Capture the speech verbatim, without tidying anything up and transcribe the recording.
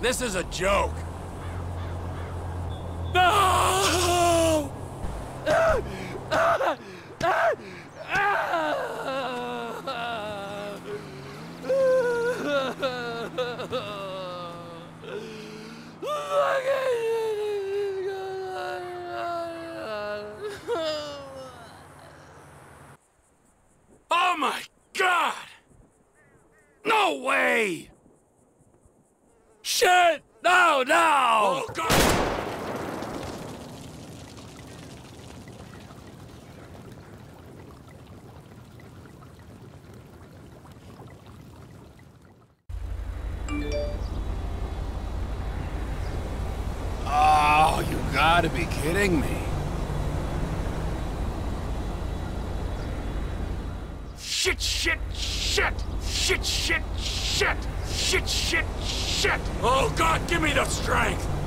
This is a joke. No! Oh my God! No way! Shit! No, no! Oh, God. Oh, you gotta be kidding me. Shit, shit, shit! Shit, shit, shit! Shit, shit, shit! Oh, God, give me the strength!